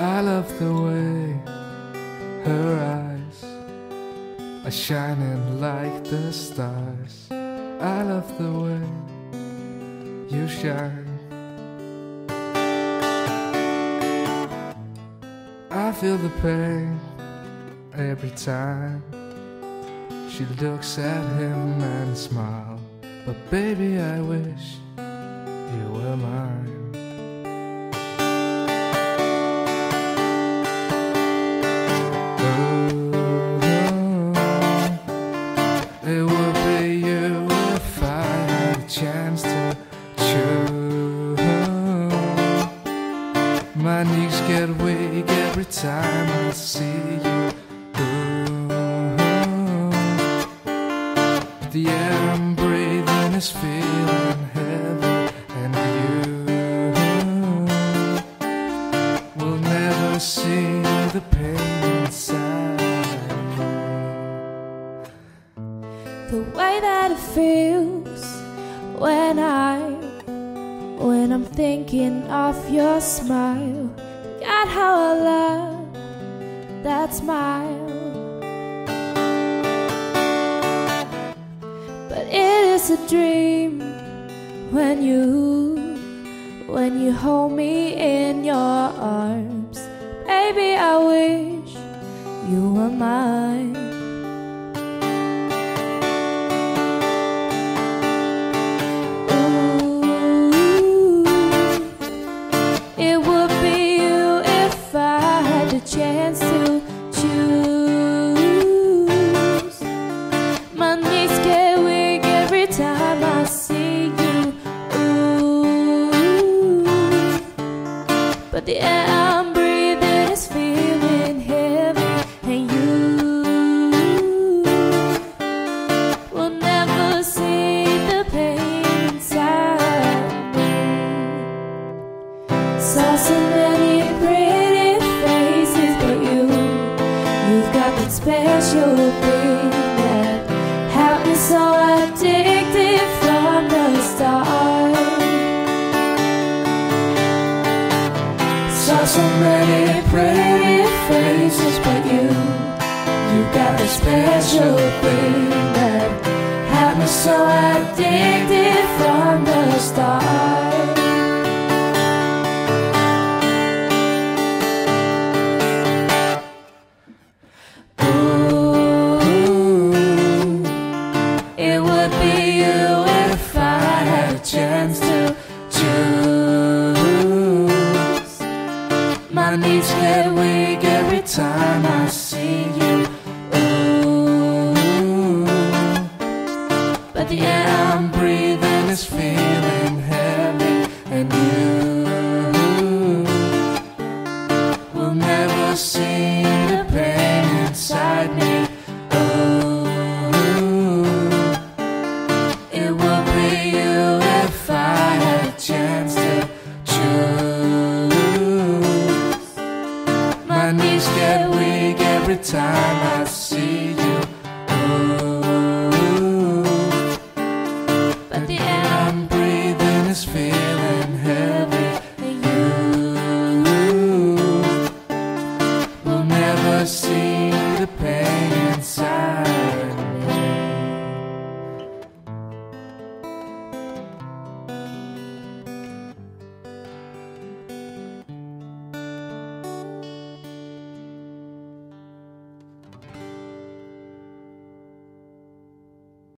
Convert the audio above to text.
I love the way her eyes are shining like the stars. I love the way you shine. I feel the pain every time she looks at him and smiles. But baby, I wish you were mine. It would be you if I had a chance to choose. My knees get weak every time I see you. Ooh. The air I'm breathing is feeling heavy, and you will never see the pain inside. The way that it feels when I'm thinking of your smile. God, how I love that smile. But it is a dream when you hold me in your arms. Baby, I wish you were mine. Chance to choose. My knees get weak every time I see you. Ooh. But the air I'm breathing is feeling heavy, and you will never see the pain inside me. Saw so many breaths. Special thing that had me so addicted from the start. Saw so many pretty faces, but you got a special thing that had me so addicted.